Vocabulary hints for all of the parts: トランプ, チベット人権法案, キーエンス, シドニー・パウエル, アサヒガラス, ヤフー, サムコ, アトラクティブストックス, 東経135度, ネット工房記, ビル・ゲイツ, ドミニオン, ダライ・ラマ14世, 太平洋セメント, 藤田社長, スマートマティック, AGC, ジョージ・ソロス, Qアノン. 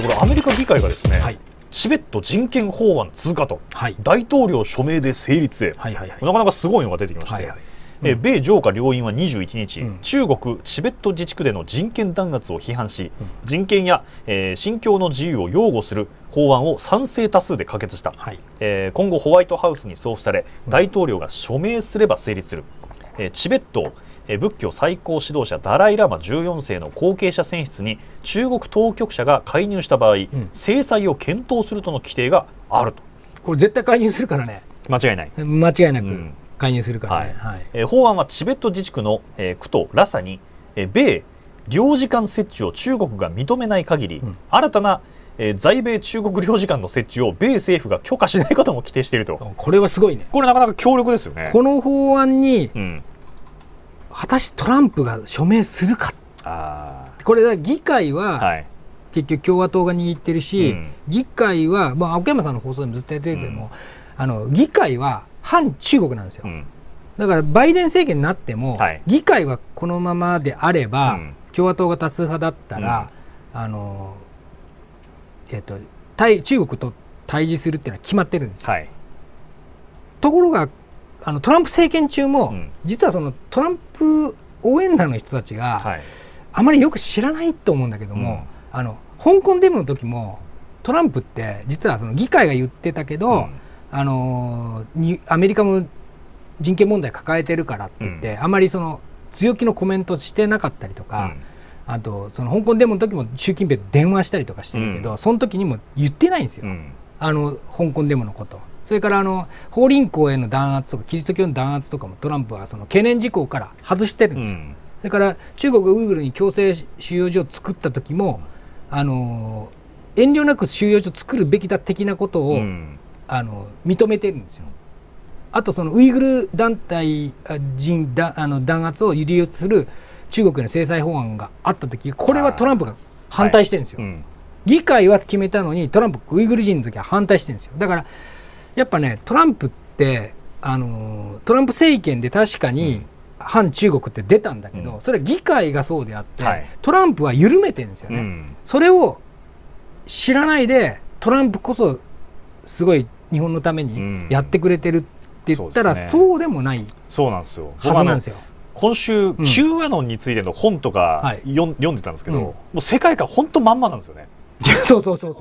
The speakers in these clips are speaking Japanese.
これアメリカ議会がですね、はい、チベット人権法案通過と、はい、大統領署名で成立へ、なかなかすごいのが出てきまして、はい、はい、米上下両院は21日、うん、中国・チベット自治区での人権弾圧を批判し、うん、人権や、信教の自由を擁護する法案を賛成多数で可決した、はい、今後、ホワイトハウスに送付され、大統領が署名すれば成立する、チベットを仏教最高指導者ダライ・ラマ14世の後継者選出に中国当局者が介入した場合、うん、制裁を検討するとの規定があると。これ絶対介入するからね、間違いない、間違いなく、うん、介入するからね。はい。法案はチベット自治区の、区とラサに、米領事館設置を中国が認めない限り、うん、新たな、在米中国領事館の設置を米政府が許可しないことも規定していると。これはすごいね。これなかなか強力ですよね。この法案に、うん、果たしてトランプが署名するか。これ議会は、はい、結局共和党が握ってるし、うん、議会は、まあ、青山さんの放送でもずっとやってるけども、うん、議会は反中国なんですよ、うん、だからバイデン政権になっても、はい、議会はこのままであれば、うん、共和党が多数派だったら、うん、中国と対峙するっていうのは決まってるんですよ、はい、ところがトランプ政権中も、うん、実はそのトランプ応援団の人たちが、はい、あまりよく知らないと思うんだけども、うん、香港デモの時もトランプって実はその議会が言ってたけど、うん、アメリカも人権問題抱えてるからって言って、うん、あまりその強気のコメントしてなかったりとか、うん、あとその香港デモの時も習近平と電話したりとかしてるけど、うん、その時にも言ってないんですよ、うん、香港デモのこと。それから法輪功への弾圧とかキリスト教の弾圧とかもトランプはその懸念事項から外してるんですよ、うん、それから中国がウイグルに強制収容所を作った時も遠慮なく収容所を作るべきだ的なことを、うん、認めてるんですよ。あとそのウイグル団体人だ弾圧を利用する中国への制裁法案があった時、これはトランプが反対してるんですよ、はい、うん、議会は決めたのにトランプウイグル人の時は反対してるんですよ。だからやっぱね、トランプってトランプ政権で確かに反中国って出たんだけど、うん、それは議会がそうであって、はい、トランプは緩めてるんですよね、うん、それを知らないでトランプこそすごい日本のためにやってくれてるって言ったら、うん、 そうでもないはず。今週、うん、Qアノンについての本とか、はい、読んでたんですけど、うん、もう世界観本当まんまなんですよね。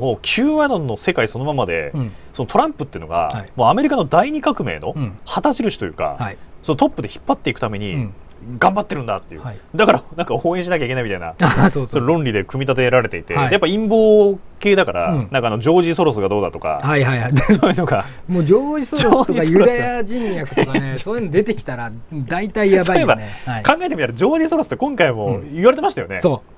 もう Qアノンの世界そのままで、うん、そのトランプっていうのが、はい、もうアメリカの第二革命の旗印というか、うん、はい、そのトップで引っ張っていくために、うん、頑張ってるんだっていう、はい、だからなんか応援しなきゃいけないみたいなその論理で組み立てられていて、はい、やっぱ陰謀系だから、うん、なんかジョージ・ソロスがどうだとか、はいはいはい、そういうのがもうジョージ・ソロスとかユダヤ人脈とかねそういうの出てきたら大体やばいよね。考えてみたらジョージ・ソロスって今回も言われてましたよね、うん、そう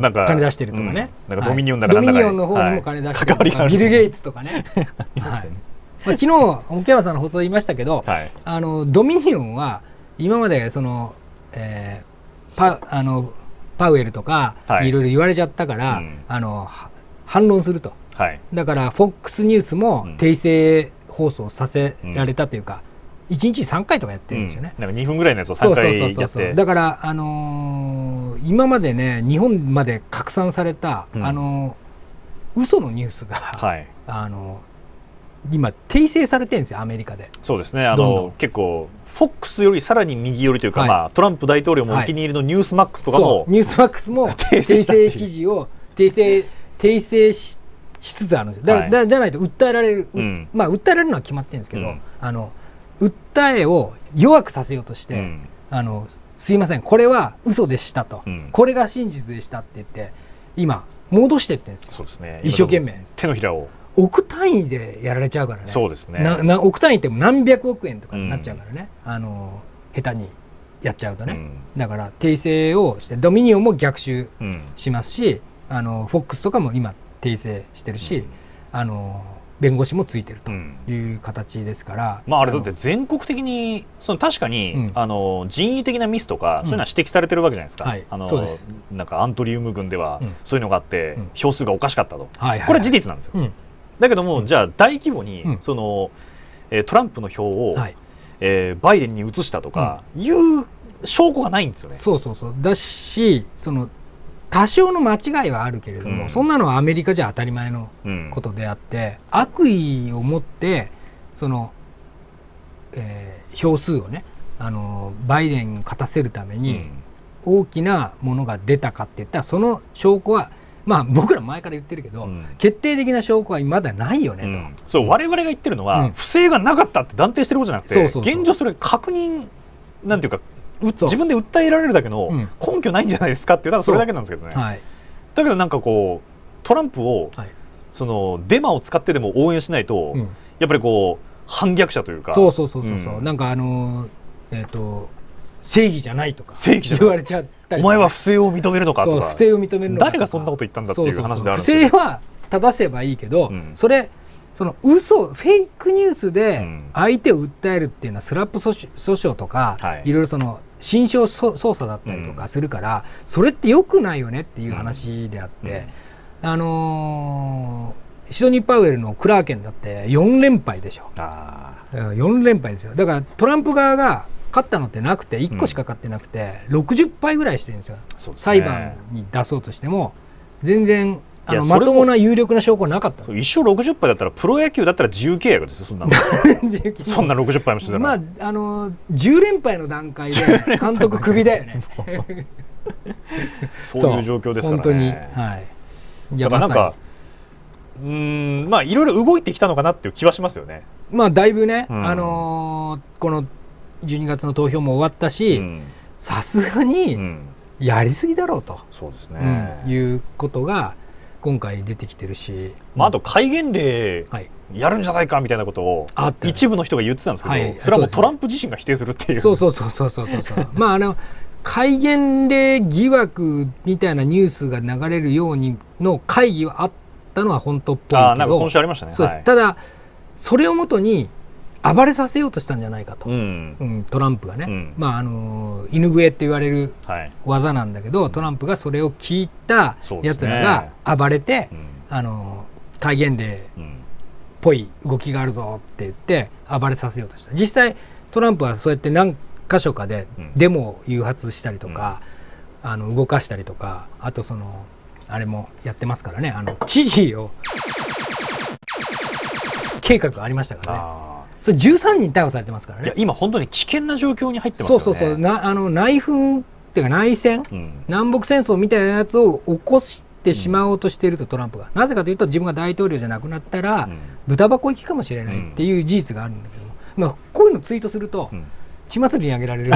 なんか金出してるとかね、なんかドミニオンだからドミニオンの方にも金出してるとかビル・ゲイツとかね昨日沖山さんの放送で言いましたけど、はい、ドミニオンは今までその、パウエルとかいろいろ言われちゃったから、はい、反論すると、はい、だから FOX ニュースも訂正放送させられたというか、うん、1日3回とかやってるんですよね、うん、なんか2分ぐらいのやつを3回やって、だから、今までね日本まで拡散された、うん、嘘のニュースが、はい、今訂正されてるんですよアメリカで。そうですね、結構フォックスよりさらに右寄りというか、はい、まあ、トランプ大統領もお気に入りのニュースマックスとかも、はい、ニュースマックスも訂正記事を訂正しつつあるんですよ。はい、じゃないと訴えられる、うん、まあ訴えられるのは決まってるんですけど、うん、訴えを弱くさせようとして、うん、すいませんこれは嘘でしたと、うん、これが真実でしたって言って今戻していってるんですよ。そうですね、一生懸命手のひらを億単位でやられちゃうからね。そうですね、億単位って何百億円とかになっちゃうからね、うん、下手にやっちゃうとね、うん、だから訂正をしてドミニオンも逆襲しますし、うん、FOX とかも今訂正してるし、うん、弁護士もついてるという形ですから、うん、まあ、あれだって全国的にその確かに、うん、人為的なミスとかそういうのは指摘されてるわけじゃないですか、うん、はい、なんかアントリウム群ではそういうのがあって、うん、票数がおかしかったと、これは事実なんですよ、うん、だけども、うん、じゃあ大規模に、うん、そのトランプの票を、はい、バイデンに移したとかいう証拠がないんですよね。そうそうそうだし、その多少の間違いはあるけれども、うん、そんなのはアメリカじゃ当たり前のことであって、うん、悪意を持ってその、票数をねバイデンに勝たせるために大きなものが出たかって言ったらその証拠はまあ僕ら前から言ってるけど、うん、決定的な証拠はまだないよねと、うん、そう我々が言ってるのは、うん、不正がなかったって断定してることじゃなくて現状それ確認なんていうか自分で訴えられるだけの根拠ないんじゃないですかっていう、うん、だからそれだけなんですけどね、はい、だけどなんかこうトランプを、はい、そのデマを使ってでも応援しないと、うん、やっぱりこう反逆者というかなんか正義じゃないとか言われちゃったり、お前は不正を認めるのかとか、誰がそんなこと言ったんだっていう話であるんですけど、不正は正せばいいけど、うん、その嘘フェイクニュースで相手を訴えるっていうのはスラップ訴訟とか、はい、いろいろその心証操作だったりとかするから、うん、それってよくないよねっていう話であって、うん、シドニー・パウエルのクラーケンだって4連敗でしょ。4連敗ですよ。だからトランプ側が勝ったのってなくて1個しか勝ってなくて、うん、60敗ぐらいしてるんですよ。そうですね。裁判に出そうとしても全然まともな有力な証拠なかった。一生60敗だったらプロ野球だったら自由契約ですよ。そんなそんな60敗もしてたら、まあ、10連敗の段階で監督クビだよね。そういう状況ですからね。本当に、はい、やっぱなんかまあいろいろ動いてきたのかなっていう気はしますよね。まあだいぶね、うん、この12月の投票も終わったし、さすがにやりすぎだろうと、そうですね、いうことが今回出てきてるし、まああと戒厳令やるんじゃないかみたいなことを一部の人が言ってたんですけど、はい、それはもうトランプ自身が否定するっていう。そうまあ戒厳令疑惑みたいなニュースが流れるようにの会議はあってたのは本当っぽいけど、今週ありましたね。そうです。ただそれをもとに暴れさせようとしたんじゃないかと、トランプがね、まあ犬笛って言われる技なんだけど、トランプがそれを聞いたやつらが暴れて戒厳令っぽい動きがあるぞって言って暴れさせようとした。実際トランプはそうやって何箇所かでデモを誘発したりとか動かしたりとか、あとそのあれもやってますからね。知事を計画がありましたからね。それ13人逮捕されてますからね。今本当に危険な状況に入ってますよね。そう内紛っていうか内戦、南北戦争みたいなやつを起こしてしまおうとしていると、トランプがなぜかというと、自分が大統領じゃなくなったら、豚箱行きかもしれないっていう事実があるんだけども、まあこういうのツイートすると。血祭りにあげられる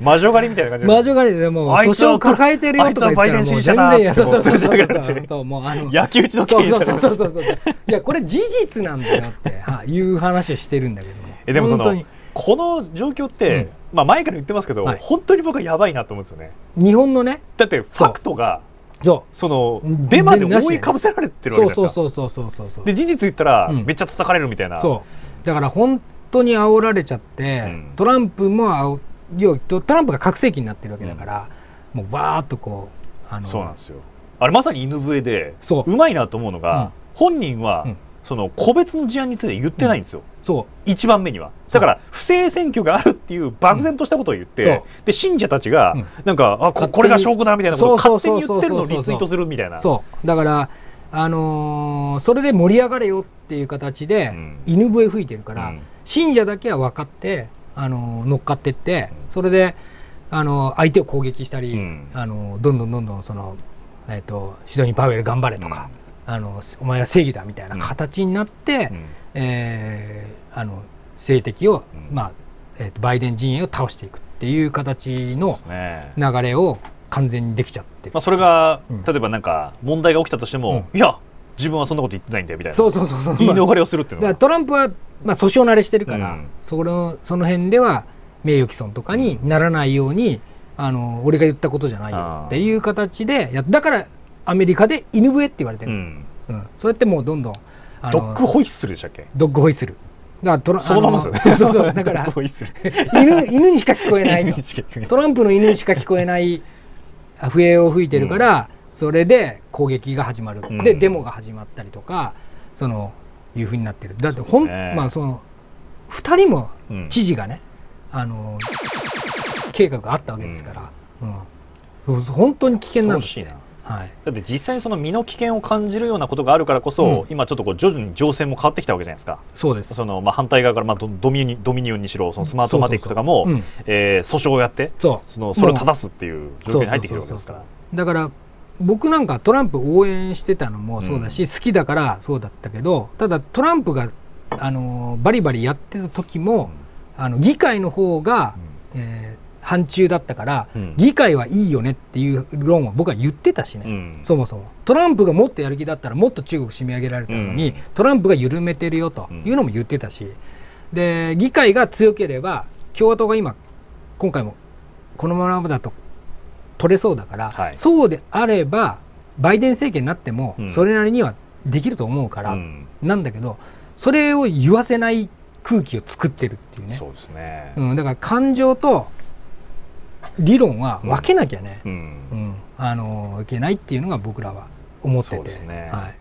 魔女狩りみたいな感じで、魔女狩りでもう訴訟を抱えてるよとか言ったらもう全然、そうもう焼き打ちの刑事だから、いやこれ事実なんだよっていう話をしてるんだけども、でもそのこの状況ってまあ前から言ってますけど、本当に僕はやばいなと思うんですよね。日本のね、だってファクトがそのデマで覆いかぶせられてるわけじゃないですか。で事実言ったらめっちゃ叩かれるみたいな。だから本当に煽られちゃって、うん、トランプもトランプが拡声器になってるわけだから、もうバーっとこうそうなんですよ。あれまさに犬笛で うまいなと思うのが、本人は、その個別の事案について言ってないんですよ、1番目には。だから不正選挙があるっていう漠然としたことを言って、で信者たちがなんか、あ、これが証拠だみたいなことを勝手に言ってるのをリツイートするみたいな。だからそれで盛り上がれよっていう形で、犬笛吹いてるから、信者だけは分かって乗っかってって、それで相手を攻撃したり、どんどんそのシドニー・パウエル頑張れとか、お前は正義だみたいな形になって、政敵を、バイデン陣営を倒していくっていう形の流れを完全にできちゃってる。まあそれが例えばなんか問題が起きたとしても、いや自分はそんなこと言ってないんだよみたいな言い逃れをするっていうのは、トランプはまあ訴訟慣れしてるから、その辺では名誉毀損とかにならないように、俺が言ったことじゃないよっていう形で、だからアメリカで犬笛って言われてる。そうやってもうどんどんドッグホイッスルでしたっけ？ドッグホイッスル。だからそのままだから犬にしか聞こえない。トランプの犬にしか聞こえない。笛を吹いてるから、それで攻撃が始まる、でデモが始まったりとか、そのいうふうになってる。だってまあその2人も知事がね、計画があったわけですから、本当に危険なんですね。はい、だって実際にその身の危険を感じるようなことがあるからこそ、今ちょっとこう徐々に情勢も変わってきたわけじゃないですか。そうです。そのまあ反対側からまあドミニオンにしろ、そのスマートマティックとかも訴訟をやってそれを正すっていう状況に入ってきてるわけですから。だから僕なんかトランプ応援してたのもそうだし、好きだからそうだったけど、ただトランプがバリバリやってた時も議会の方が反中だったから、議会はいいよねっていう論は僕は言ってたしね、そもそもトランプがもっとやる気だったらもっと中国締め上げられたのに、トランプが緩めてるよというのも言ってたし、で議会が強ければ共和党が今回もこのままだと取れそうだから、はい、そうであればバイデン政権になってもそれなりにはできると思うから、なんだけどそれを言わせない空気を作ってるっていうね。そうですね、だから感情と理論は分けなきゃね、いけないっていうのが僕らは思ってて。そうですね、はい。